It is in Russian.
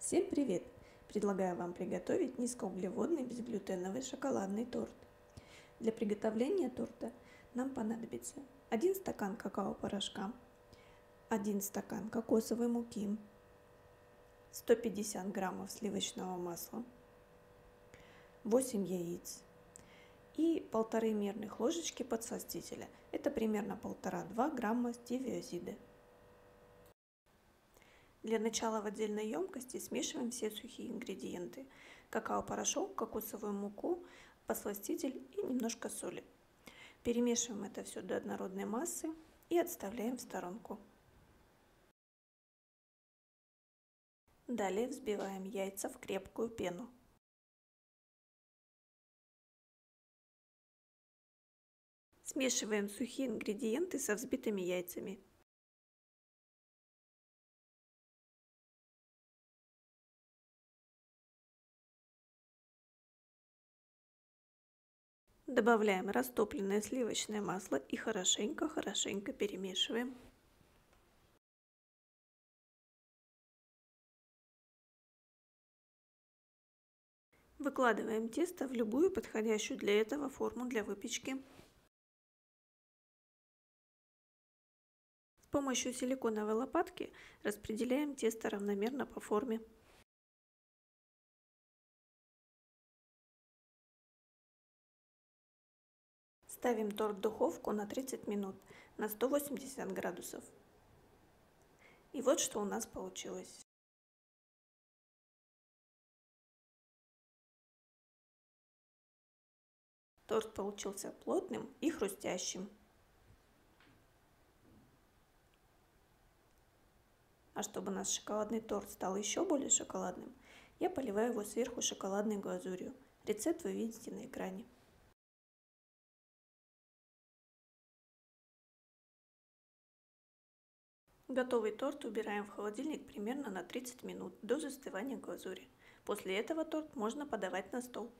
Всем привет! Предлагаю вам приготовить низкоуглеводный безглютеновый шоколадный торт. Для приготовления торта нам понадобится 1 стакан какао-порошка, 1 стакан кокосовой муки, 150 граммов сливочного масла, 8 яиц и 1,5 мерных ложечки подсластителя. Это примерно 1,5-2 грамма стевиозиды. Для начала в отдельной емкости смешиваем все сухие ингредиенты: какао-порошок, кокосовую муку, подсластитель и немножко соли. Перемешиваем это все до однородной массы и отставляем в сторонку. Далее взбиваем яйца в крепкую пену. Смешиваем сухие ингредиенты со взбитыми яйцами. Добавляем растопленное сливочное масло и хорошенько-хорошенько перемешиваем. Выкладываем тесто в любую подходящую для этого форму для выпечки. С помощью силиконовой лопатки распределяем тесто равномерно по форме. Ставим торт в духовку на 30 минут на 180 градусов. И вот что у нас получилось. Торт получился плотным и хрустящим. А чтобы наш шоколадный торт стал еще более шоколадным, я поливаю его сверху шоколадной глазурью. Рецепт вы видите на экране. Готовый торт убираем в холодильник примерно на 30 минут до застывания глазури. После этого торт можно подавать на стол.